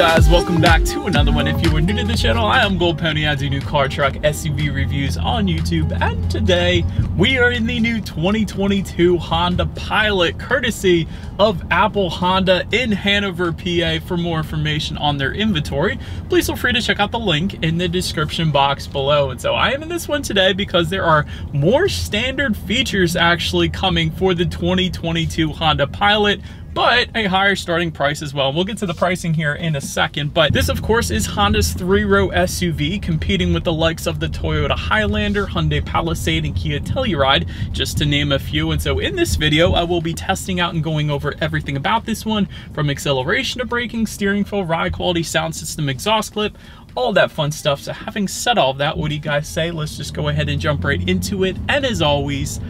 guys, welcome back to another one. If you were new to the channel, I am Gold Pony. I do new car, truck, SUV reviews on YouTube, and today we are in the new 2022 Honda Pilot, courtesy of Apple Honda in Hanover, PA. For more information on their inventory, please feel free to check out the link in the description box below. And so I am in this one today because there are more standard features actually coming for the 2022 Honda Pilot, but a higher starting price as well. We'll get to the pricing here in a second, but this of course is Honda's three-row SUV, competing with the likes of the Toyota Highlander, Hyundai Palisade, and Kia Telluride, just to name a few. And so in this video, I will be testing out and going over everything about this one, from acceleration to braking, steering feel, ride quality, sound system, exhaust clip, all that fun stuff. So having said all that, what do you guys say? Let's just go ahead and jump right into it. And as always,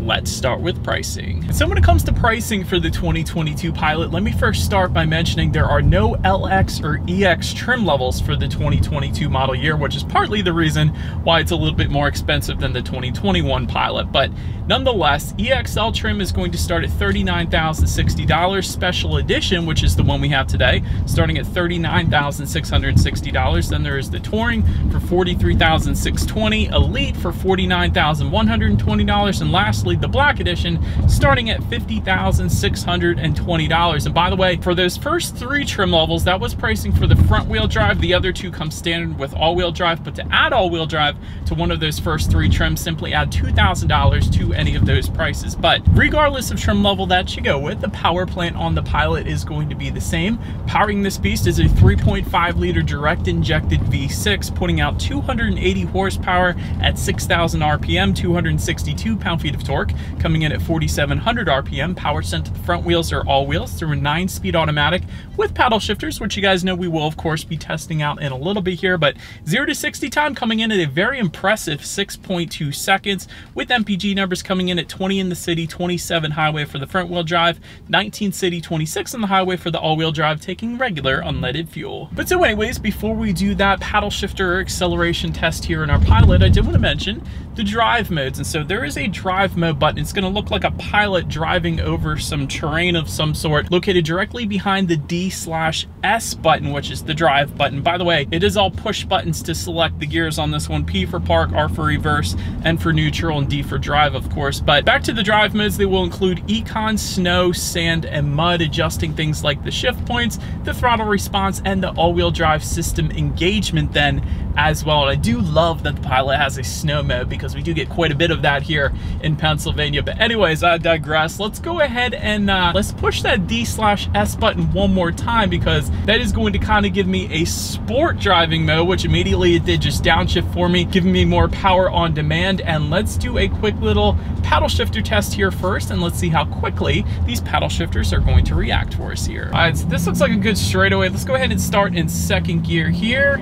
let's start with pricing. So when it comes to pricing for the 2022 Pilot, let me first start by mentioning there are no LX or EX trim levels for the 2022 model year, which is partly the reason why it's a little bit more expensive than the 2021 Pilot. But nonetheless, EXL trim is going to start at $39,060. Special edition, which is the one we have today, starting at $39,660. Then there is the Touring for $43,620, Elite for $49,120, and lastly, the Black Edition starting at $50,620. And by the way, for those first three trim levels, that was pricing for the front wheel drive. The other two come standard with all wheel drive, but to add all wheel drive to one of those first three trims, simply add $2,000 to any of those prices. But regardless of trim level that you go with, the power plant on the Pilot is going to be the same. Powering this beast is a 3.5 liter direct injected V6, putting out 280 horsepower at 6,000 RPM, 262 pound-feet of torque, coming in at 4,700 RPM. Power sent to the front wheels or all wheels through a 9-speed automatic with paddle shifters, which you guys know we will of course be testing out in a little bit here. But 0 to 60 time coming in at a very impressive 6.2 seconds, with MPG numbers coming in at 20 in the city, 27 highway for the front wheel drive, 19 city, 26 on the highway for the all-wheel drive, taking regular unleaded fuel. But so anyways, before we do that paddle shifter or acceleration test here in our Pilot, I did want to mention the drive modes. And so there is a drive mode button. It's going to look like a Pilot driving over some terrain of some sort, located directly behind the D/S button, which is the drive button. By the way, it is all push buttons to select the gears on this one: P for park, R for reverse, N for neutral, and D for drive, of course. But back to the drive modes, they will include econ, snow, sand, and mud, adjusting things like the shift points, the throttle response, and the all-wheel drive system engagement then as well. And I do love that the Pilot has a snow mode, because we do get quite a bit of that here in Pennsylvania. But anyways, I digress. Let's go ahead and let's push that D/S button one more time, because that is going to kind of give me a sport driving mode, which immediately it did just downshift for me, giving me more power on demand. And let's do a quick little paddle shifter test here first, and let's see how quickly these paddle shifters are going to react for us here. All right, so this looks like a good straightaway. Let's go ahead and start in second gear here.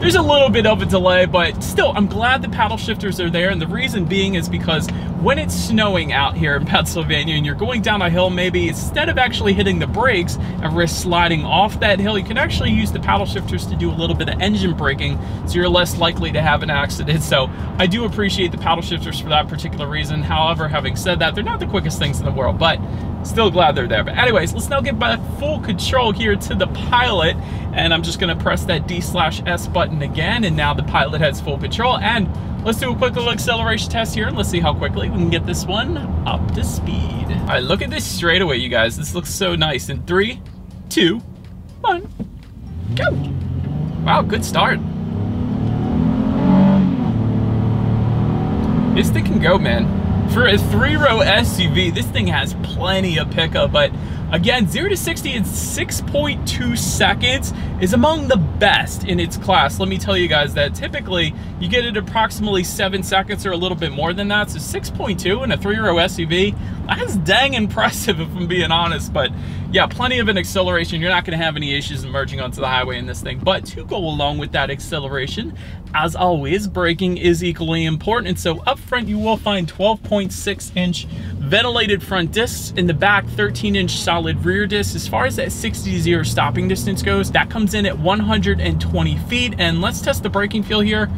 There's a little bit of a delay, but still, I'm glad the paddle shifters are there. And the reason being is because when it's snowing out here in Pennsylvania and you're going down a hill, maybe instead of actually hitting the brakes and risk sliding off that hill, you can actually use the paddle shifters to do a little bit of engine braking, so you're less likely to have an accident. So I do appreciate the paddle shifters for that particular reason. However, having said that, they're not the quickest things in the world, but still glad they're there. But anyways, let's now get back full control here to the Pilot, and I'm just gonna press that D/S button again, and now the Pilot has full control. And let's do a quick little acceleration test here, and let's see how quickly we can get this one up to speed. All right, look at this straightaway, you guys. This looks so nice. In 3, 2, 1, go. Wow, good start. This thing can go, man. For a three-row SUV, this thing has plenty of pickup, but again, 0 to 60 in 6.2 seconds is among the best in its class. Let me tell you guys that typically you get it approximately 7 seconds or a little bit more than that. So 6.2 in a three-row SUV, that's dang impressive if I'm being honest. But yeah, plenty of an acceleration. You're not gonna have any issues emerging onto the highway in this thing. But to go along with that acceleration, as always, braking is equally important. And so up front, you will find 12.6-inch ventilated front discs, in the back 13-inch solid rear discs. As far as that 60-0 stopping distance goes, that comes in at 120 feet. And let's test the braking feel here.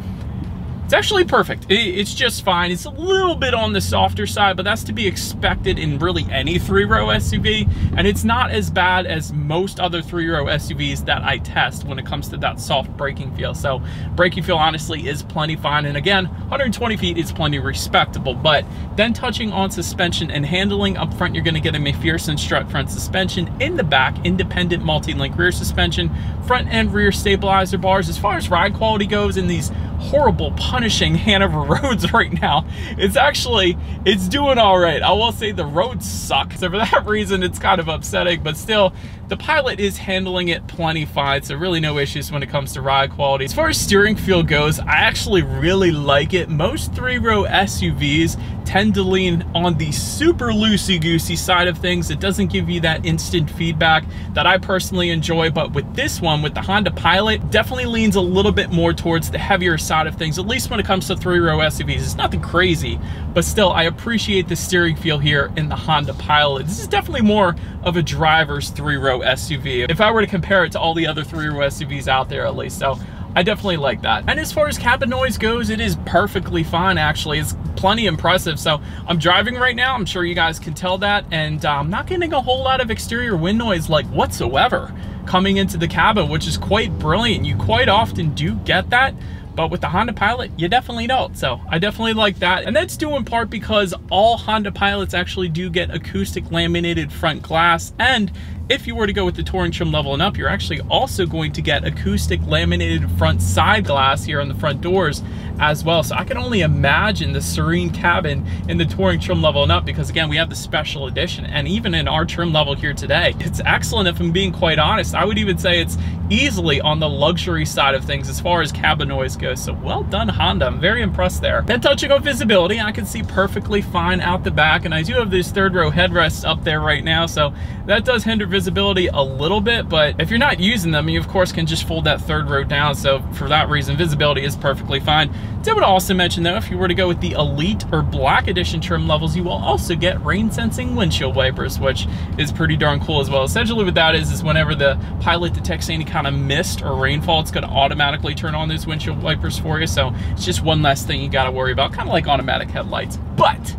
It's It's actually perfect. It's just fine. It's a little bit on the softer side, but that's to be expected in really any three-row SUV. And it's not as bad as most other three-row SUVs that I test when it comes to that soft braking feel. So braking feel honestly is plenty fine. And again, 120 feet is plenty respectable. But then touching on suspension and handling, up front you're going to get a McPherson strut front suspension, in the back independent multi-link rear suspension, front and rear stabilizer bars. As far as ride quality goes in these horrible punishing Hanover roads right now, it's doing all right. I will say the roads suck, so for that reason it's kind of upsetting, but still the Pilot is handling it plenty fine, so really no issues when it comes to ride quality. As far as steering feel goes, I actually really like it. Most three-row SUVs tend to lean on the super loosey-goosey side of things. It doesn't give you that instant feedback that I personally enjoy, but with this one, with the Honda Pilot, definitely leans a little bit more towards the heavier side of things, at least when it comes to three-row SUVs. It's nothing crazy, but still, I appreciate the steering feel here in the Honda Pilot. This is definitely more of a driver's three-row SUV, if I were to compare it to all the other three-row SUVs out there, at least. So I definitely like that. And as far as cabin noise goes, it is perfectly fine, actually. It's plenty impressive. So I'm driving right now, I'm sure you guys can tell that, and I'm not getting a whole lot of exterior wind noise like whatsoever coming into the cabin, which is quite brilliant. You quite often do get that, but with the Honda Pilot, you definitely don't. So I definitely like that. And that's due in part because all Honda Pilots actually do get acoustic laminated front glass. And if you were to go with the touring trim level and up, you're actually also going to get acoustic laminated front side glass here on the front doors as well. So I can only imagine the serene cabin in the touring trim level and up, because again, we have the special edition, and even in our trim level here today, it's excellent. If I'm being quite honest, I would even say it's easily on the luxury side of things as far as cabin noise goes. So well done, Honda. I'm very impressed there. Then touching on visibility, I can see perfectly fine out the back, and I do have this third row headrest up there right now, so that does hinder visibility a little bit, but if you're not using them, you of course can just fold that third row down. So for that reason, visibility is perfectly fine. I would also mention though, if you were to go with the Elite or Black Edition trim levels, you will also get rain sensing windshield wipers, which is pretty darn cool as well. Essentially what that is whenever the Pilot detects any kind of mist or rainfall, it's going to automatically turn on those windshield wipers for you. So it's just one less thing you got to worry about, kind of like automatic headlights. But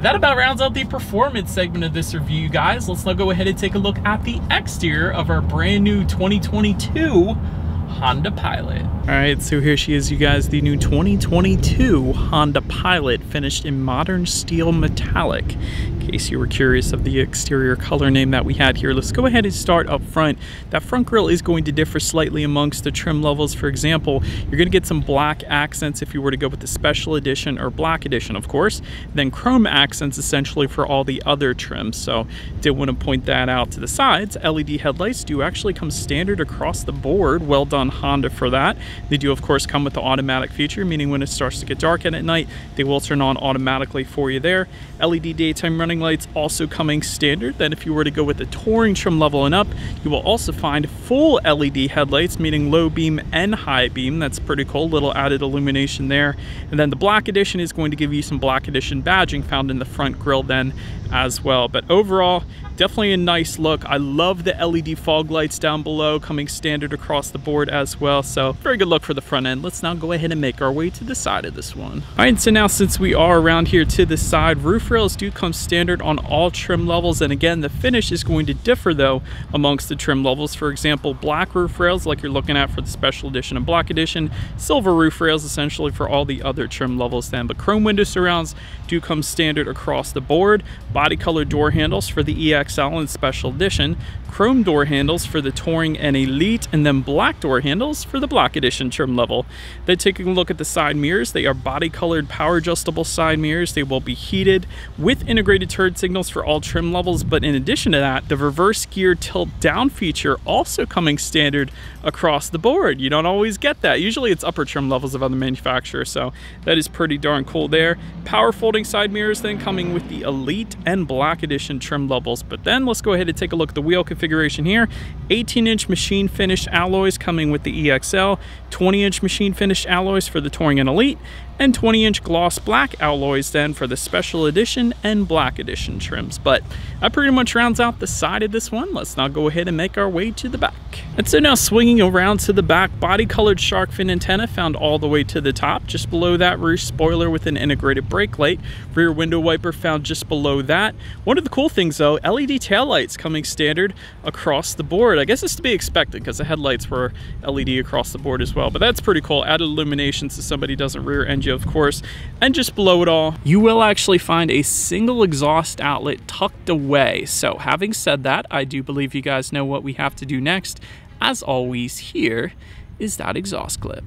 that about rounds out the performance segment of this review, guys. Let's now go ahead and take a look at the exterior of our brand new 2022 Honda Pilot. All right, so here she is, you guys, the new 2022 Honda Pilot, finished in modern steel metallic. In case you were curious of the exterior color name that we had here, let's go ahead and start up front. That front grille is going to differ slightly amongst the trim levels. For example, you're going to get some black accents if you were to go with the Special Edition or Black Edition, of course, then chrome accents essentially for all the other trims. So did want to point that out. To the sides, LED headlights do actually come standard across the board. Well done, Honda, for that. They do of course come with the automatic feature, meaning when it starts to get dark at night, they will turn on automatically for you there. LED daytime running lights also coming standard. Then if you were to go with the touring trim level and up, you will also find full LED headlights, meaning low beam and high beam. That's pretty cool, little added illumination there. And then the Black Edition is going to give you some Black Edition badging found in the front grille then as well. But overall, definitely a nice look. I love the LED fog lights down below coming standard across the board as well. So very good look for the front end. Let's now go ahead and make our way to the side of this one. All right, so now since we are around here to the side, roof rails do come standard on all trim levels. And again, the finish is going to differ though amongst the trim levels. For example, black roof rails like you're looking at for the Special Edition and Black Edition, silver roof rails essentially for all the other trim levels then. But chrome window surrounds do come standard across the board. Body color door handles for the EXL and Special Edition, chrome door handles for the Touring and Elite, and then black door handles for the Black Edition trim level. Then taking a look at the side mirrors, they are body colored power adjustable side mirrors. They will be heated with integrated turn signals for all trim levels. But in addition to that, the reverse gear tilt down feature also coming standard across the board. You don't always get that. Usually it's upper trim levels of other manufacturers, so that is pretty darn cool there. Power folding side mirrors then coming with the Elite and Black Edition trim levels. But then let's go ahead and take a look at the wheel configuration here. 18-inch machine finish alloys coming with the EXL, 20-inch machine finish alloys for the Touring and Elite, and 20-inch gloss black alloys then for the special edition and black edition trims. But that pretty much rounds out the side of this one. Let's now go ahead and make our way to the back. And so now swinging around to the back, body-colored shark fin antenna found all the way to the top. Just below that, rear spoiler with an integrated brake light. Rear window wiper found just below that. One of the cool things though, LED taillights coming standard across the board. I guess it's to be expected because the headlights were LED across the board as well, but that's pretty cool. Added illumination so somebody doesn't rear end you, of course. And just below it all, you will actually find a single exhaust outlet tucked away. So having said that, I do believe you guys know what we have to do next. As always, here is that exhaust clip.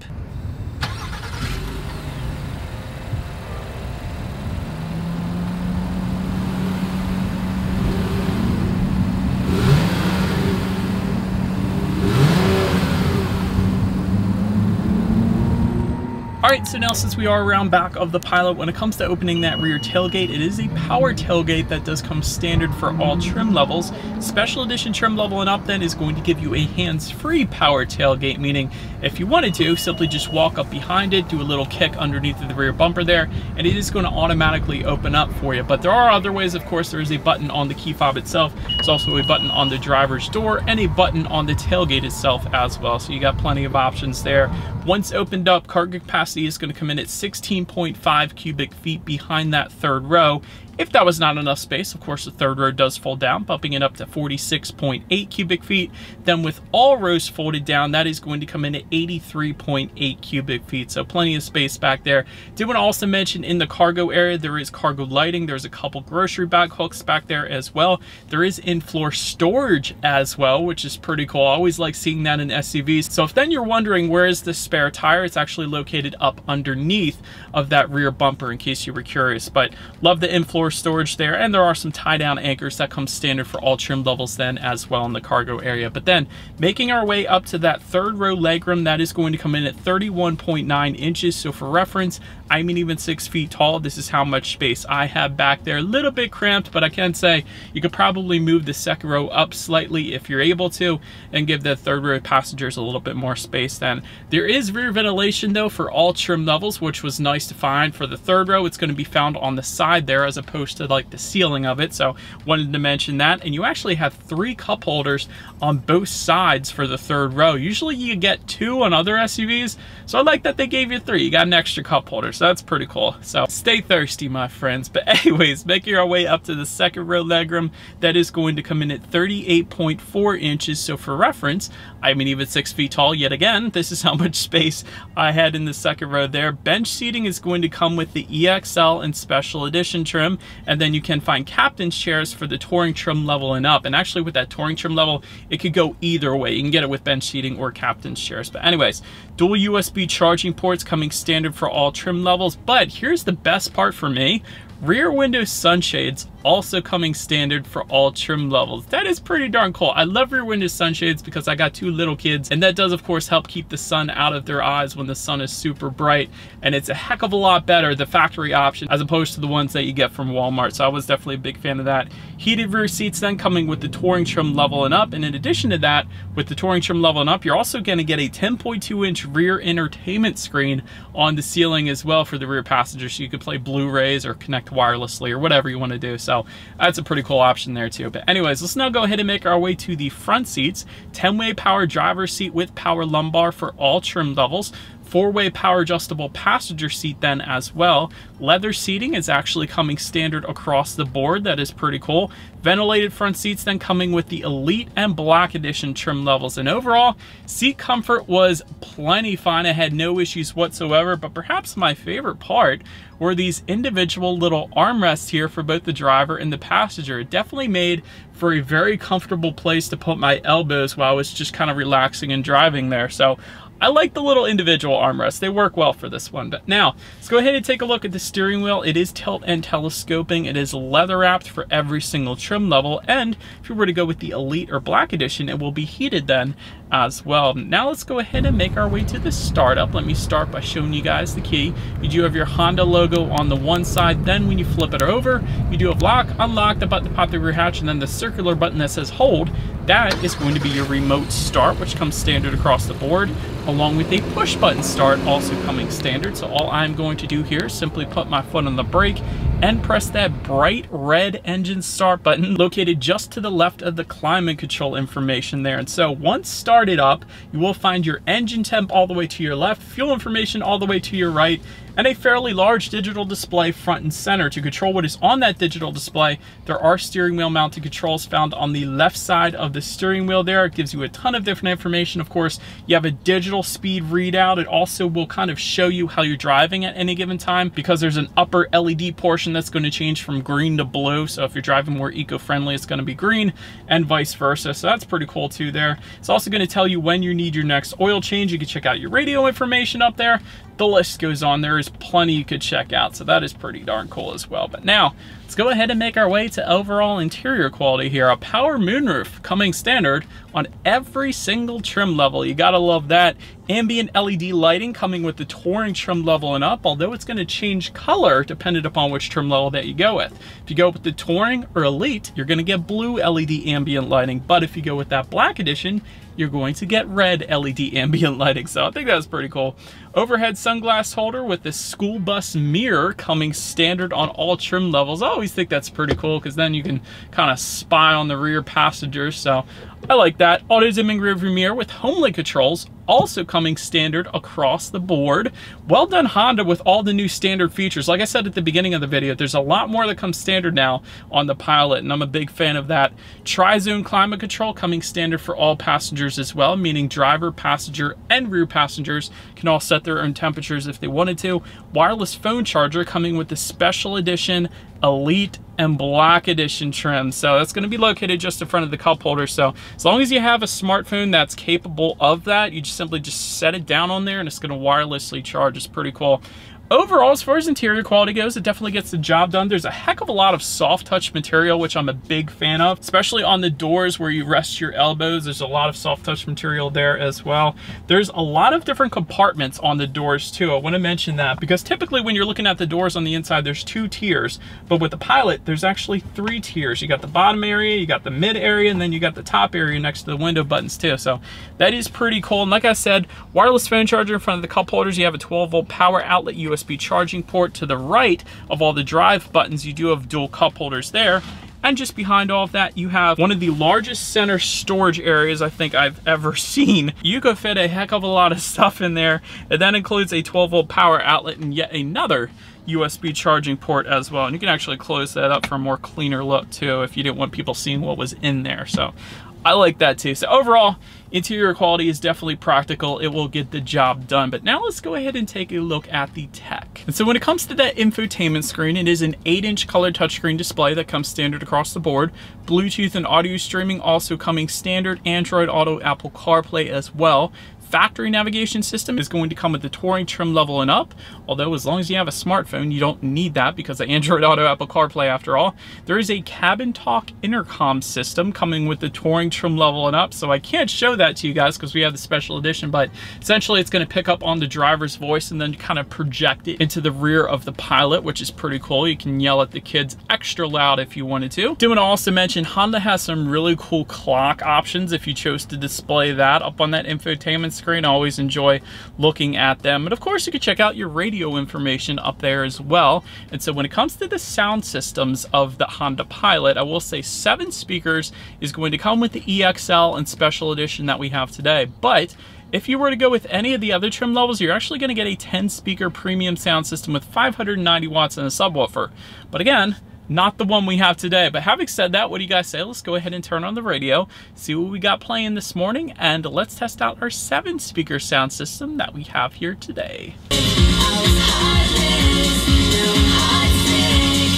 Alright, so now since we are around back of the Pilot, when it comes to opening that rear tailgate, it is a power tailgate that does come standard for all trim levels. Special edition trim level and up then is going to give you a hands-free power tailgate, meaning if you wanted to, simply just walk up behind it, do a little kick underneath of the rear bumper there, and it is going to automatically open up for you. But there are other ways, of course. There is a button on the key fob itself. There's also a button on the driver's door and a button on the tailgate itself as well. So you got plenty of options there. Once opened up, cargo capacity is going to come in at 16.5 cubic feet behind that third row. If that was not enough space, of course, the third row does fold down, bumping it up to 46.8 cubic feet. Then with all rows folded down, that is going to come in at 83.8 cubic feet. So plenty of space back there. Did want to also mention in the cargo area, there is cargo lighting. There's a couple grocery bag hooks back there as well. There is in-floor storage as well, which is pretty cool. I always like seeing that in SUVs. So if then you're wondering where is the spare tire, it's actually located up underneath of that rear bumper in case you were curious. But love the in-floor storage there, and there are some tie-down anchors that come standard for all trim levels then as well in the cargo area. But then making our way up to that third row legroom, that is going to come in at 31.9 inches. So for reference, I mean, even 6 feet tall, this is how much space I have back there. A little bit cramped, but I can say you could probably move the second row up slightly if you're able to and give the third row passengers a little bit more space then. There is rear ventilation though for all trim levels, which was nice to find. For the third row, it's going to be found on the side there as opposed to like the ceiling of it, so wanted to mention that. And you actually have 3 cup holders on both sides for the third row. Usually you get 2 on other SUVs, so I like that they gave you 3. You got an extra cup holder, so that's pretty cool. So stay thirsty, my friends. But anyways, making our way up to the second row legroom, that is going to come in at 38.4 inches. So for reference, I mean, even 6 feet tall yet again, this is how much space I had in the second row there. Bench seating is going to come with the EXL and special edition trim. And then you can find captain's chairs for the touring trim level and up. And actually with that touring trim level, it could go either way. You can get it with bench seating or captain's chairs. But anyways, dual USB charging ports coming standard for all trim levels. But here's the best part for me. Rear window sunshades also coming standard for all trim levels. That is pretty darn cool. I love rear window sunshades because I got 2 little kids, and that does of course help keep the sun out of their eyes when the sun is super bright, and it's a heck of a lot better, the factory option, as opposed to the ones that you get from Walmart. So I was definitely a big fan of that. Heated rear seats then coming with the touring trim level and up, and in addition to that, with the touring trim level and up, you're also going to get a 10.2 inch rear entertainment screen on the ceiling as well for the rear passengers, so you could play Blu-rays or connect wirelessly or whatever you want to do. So that's a pretty cool option there too. But anyways, let's now go ahead and make our way to the front seats. 10-way power driver's seat with power lumbar for all trim levels. 4-way power adjustable passenger seat then as well. Leather seating is actually coming standard across the board. That is pretty cool. Ventilated front seats then coming with the Elite and Black Edition trim levels. And overall, seat comfort was plenty fine. I had no issues whatsoever, but perhaps my favorite part were these individual little armrests here for both the driver and the passenger. It definitely made for a very comfortable place to put my elbows while I was just kind of relaxing and driving there. So I like the little individual armrests. They work well for this one. But now let's go ahead and take a look at the steering wheel. It is tilt and telescoping. It is leather wrapped for every single trim level. And if you were to go with the Elite or Black Edition, it will be heated then as well. Now let's go ahead and make our way to the startup. Let me start by showing you guys the key. You do have your Honda logo on the one side. Then when you flip it over, you do have lock, unlock, the button to pop the rear hatch, and then the circular button that says hold. That is going to be your remote start, which comes standard across the board, along with a push button start also coming standard. So all I'm going to do here is simply put my foot on the brake and press that bright red engine start button located just to the left of the climate control information there. And so once started up, you will find your engine temp all the way to your left, fuel information all the way to your right, and a fairly large digital display front and center. To control what is on that digital display, there are steering wheel mounted controls found on the left side of the steering wheel there. It gives you a ton of different information. Of course, you have a digital speed readout. It also will kind of show you how you're driving at any given time, because there's an upper LED portion that's going to change from green to blue. So if you're driving more eco-friendly, it's going to be green, and vice versa. So that's pretty cool too there. It's also going to tell you when you need your next oil change. You can check out your radio information up there. The list goes on. There is plenty you could check out, so that is pretty darn cool as well. But now let's go ahead and make our way to overall interior quality here. A power moonroof coming standard on every single trim level. You gotta love that. Ambient LED lighting coming with the touring trim level and up, although it's gonna change color dependent upon which trim level that you go with. If you go with the touring or elite, you're gonna get blue LED ambient lighting, but if you go with that black edition, you're going to get red LED ambient lighting. So I think that's pretty cool. Overhead sunglass holder with the school bus mirror coming standard on all trim levels. I always think that's pretty cool, because then you can kind of spy on the rear passengers. So I like that. Auto dimming rearview mirror with HomeLink controls also coming standard across the board. Well done, Honda, with all the new standard features. Like I said at the beginning of the video, there's a lot more that comes standard now on the Pilot, and I'm a big fan of that. Tri-zone climate control coming standard for all passengers as well, meaning driver, passenger, and rear passengers can all set their own temperatures if they wanted to. Wireless phone charger coming with the special edition Elite and Black Edition trim. So that's going to be located just in front of the cup holder. So as long as you have a smartphone that's capable of that, you just simply just set it down on there and it's going to wirelessly charge. It's pretty cool. Overall, as far as interior quality goes, it definitely gets the job done. There's a heck of a lot of soft touch material, which I'm a big fan of, especially on the doors where you rest your elbows. There's a lot of soft touch material there as well. There's a lot of different compartments on the doors too. I want to mention that, because typically when you're looking at the doors on the inside, there's two tiers, but with the Pilot, there's actually three tiers. You got the bottom area, you got the mid area, and then you got the top area next to the window buttons too. So that is pretty cool. And like I said, wireless phone charger in front of the cup holders. You have a 12-volt power outlet, USB charging port to the right of all the drive buttons. You do have dual cup holders there. And just behind all of that, you have one of the largest center storage areas I think I've ever seen. You could fit a heck of a lot of stuff in there. And that includes a 12-volt power outlet and yet another USB charging port as well. And you can actually close that up for a more cleaner look too, if you didn't want people seeing what was in there. So I like that too. So overall, interior quality is definitely practical. It will get the job done. But now let's go ahead and take a look at the tech. And so when it comes to that infotainment screen, it is an 8-inch color touchscreen display that comes standard across the board. Bluetooth and audio streaming also coming standard. Android Auto, Apple CarPlay as well. Factory navigation system is going to come with the touring trim level and up, although as long as you have a smartphone, you don't need that, because the Android Auto, Apple CarPlay after all. There is a cabin talk intercom system coming with the touring trim level and up, so I can't show that to you guys because we have the special edition, but essentially it's going to pick up on the driver's voice and then kind of project it into the rear of the Pilot, which is pretty cool. You can yell at the kids extra loud if you wanted to. Do want to also mention Honda has some really cool clock options if you chose to display that up on that infotainment screen. I always enjoy looking at them. And of course, you can check out your radio information up there as well. And so when it comes to the sound systems of the Honda Pilot, I will say 7 speakers is going to come with the EXL and special edition that we have today. But if you were to go with any of the other trim levels, you're actually going to get a 10-speaker premium sound system with 590 watts and a subwoofer. But again, not the one we have today. But having said that, what do you guys say? Let's go ahead and turn on the radio, see what we got playing this morning, and let's test out our 7-speaker sound system that we have here today.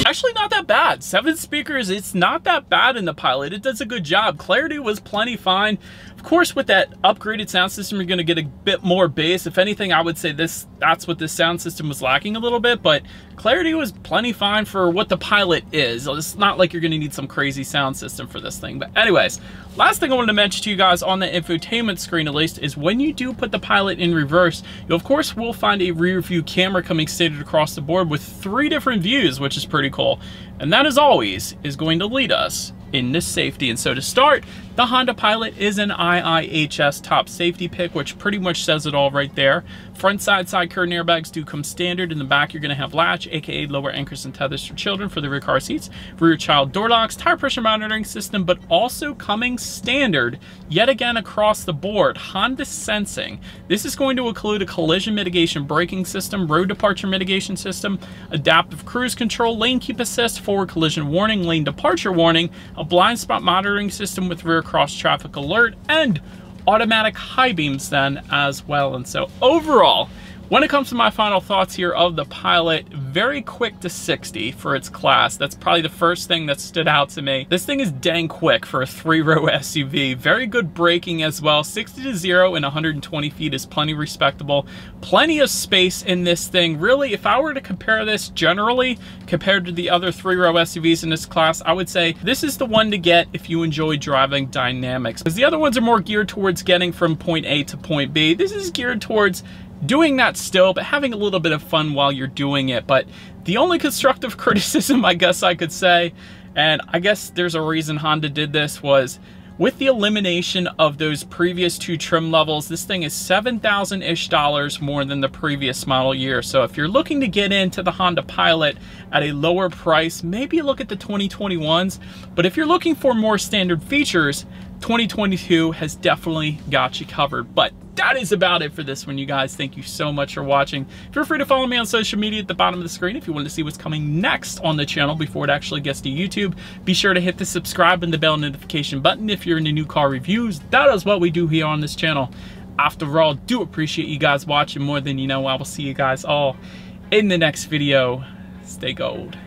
Actually not that bad. 7 speakers, it's not that bad in the Pilot. It does a good job. Clarity was plenty fine. Of course, with that upgraded sound system, you're going to get a bit more bass. If anything, I would say that's what this sound system was lacking a little bit, but clarity was plenty fine for what the Pilot is. It's not like you're going to need some crazy sound system for this thing. But anyways, last thing I wanted to mention to you guys on the infotainment screen at least is when you do put the Pilot in reverse, you of course will find a rear view camera coming stated across the board with 3 different views, which is pretty cool. And that, as always, is going to lead us into safety. And so to start, the Honda Pilot is an IIHS top safety pick, which pretty much says it all right there. Front side curtain airbags do come standard. In the back, you're going to have latch, aka lower anchors and tethers for children for the rear car seats, rear child door locks, tire pressure monitoring system, but also coming standard yet again across the board, Honda Sensing. This is going to include a collision mitigation braking system, road departure mitigation system, adaptive cruise control, lane keep assist, forward collision warning, lane departure warning, a blind spot monitoring system with rear cross traffic alert, and automatic high beams then as well. And so overall, when it comes to my final thoughts here of the Pilot, very quick to 60 for its class. That's probably the first thing that stood out to me. This thing is dang quick for a 3-row SUV. Very good braking as well. 60 to 0 in 120 feet is plenty respectable. Plenty of space in this thing. Really, if I were to compare this generally compared to the other 3-row SUVs in this class, I would say this is the one to get if you enjoy driving dynamics. Because the other ones are more geared towards getting from point A to point B. This is geared towards doing that still, but having a little bit of fun while you're doing it. But the only constructive criticism I guess I could say, and I guess there's a reason Honda did this, was with the elimination of those previous 2 trim levels, this thing is $7,000-ish more than the previous model year. So if you're looking to get into the Honda Pilot at a lower price, maybe look at the 2021s. But if you're looking for more standard features, 2022 has definitely got you covered. But that is about it for this one, you guys. Thank you so much for watching. Feel free to follow me on social media at the bottom of the screen if you want to see what's coming next on the channel before it actually gets to YouTube. Be sure to hit the subscribe and the bell notification button if you're into new car reviews. That is what we do here on this channel. After all, do appreciate you guys watching more than you know. I will see you guys all in the next video. Stay gold.